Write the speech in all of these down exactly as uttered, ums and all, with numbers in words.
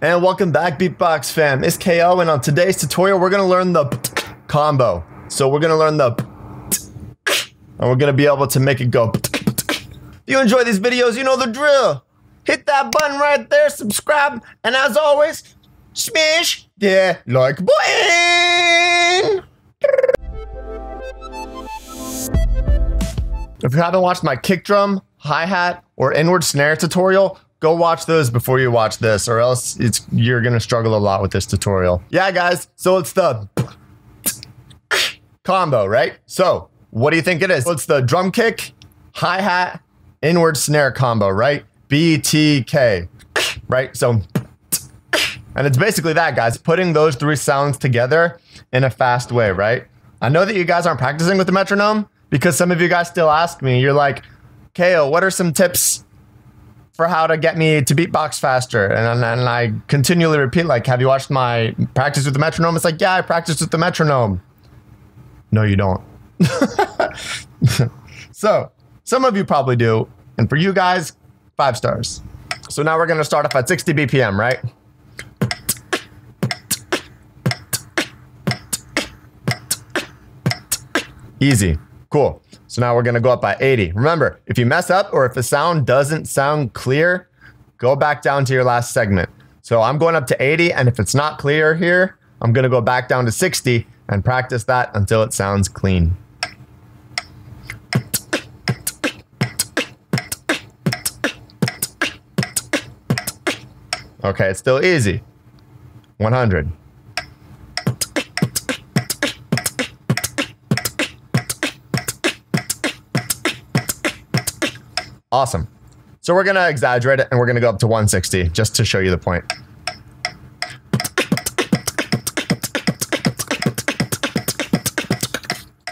And welcome back, Beatbox fam. It's K O, and on today's tutorial, we're gonna learn the combo. So we're gonna learn the and we're gonna be able to make it go. If you enjoy these videos, you know the drill. Hit that button right there, subscribe, and as always, smash the like button. If you haven't watched my kick drum, hi-hat, or inward snare tutorial, go watch those before you watch this, or else it's you're gonna struggle a lot with this tutorial. Yeah, guys, so it's the combo, right? So what do you think it is? So it's the drum kick, hi-hat, inward snare combo, right? B T K, right? So, and it's basically that, guys, putting those three sounds together in a fast way, right? I know that you guys aren't practicing with the metronome, because some of you guys still ask me, you're like, K O, what are some tips for how to get me to beatbox faster? And, and I continually repeat, like, have you watched my practice with the metronome? It's like, yeah, I practiced with the metronome. No, you don't. So some of you probably do. And for you guys, five stars. So now we're gonna start off at sixty B P M, right? Easy, cool. So now we're gonna go up by eighty. Remember, if you mess up or if the sound doesn't sound clear, go back down to your last segment. So I'm going up to eighty, and if it's not clear here, I'm gonna go back down to sixty and practice that until it sounds clean. Okay, it's still easy. one hundred. Awesome. So we're gonna exaggerate it and we're gonna go up to one sixty just to show you the point.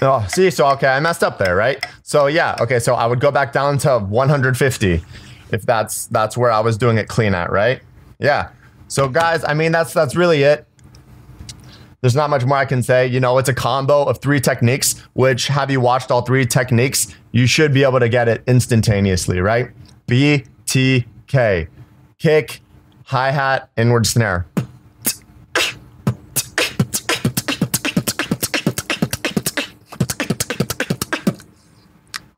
Oh, see, so okay, I messed up there, right? So yeah, okay, so I would go back down to one hundred fifty if that's that's where I was doing it clean at, right? Yeah. So guys, I mean, that's that's really it. There's not much more I can say. You know, it's a combo of three techniques, which have you watched all three techniques, you should be able to get it instantaneously, right? B T K, kick, hi-hat, inward snare.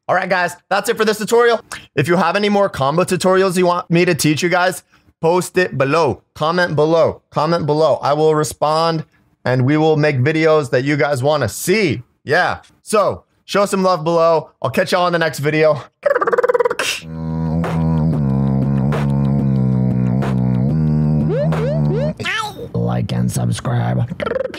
All right, guys, that's it for this tutorial. If you have any more combo tutorials you want me to teach you guys, post it below, comment below, comment below. I will respond. And we will make videos that you guys want to see. Yeah. So show some love below. I'll catch y'all in the next video. Like and subscribe.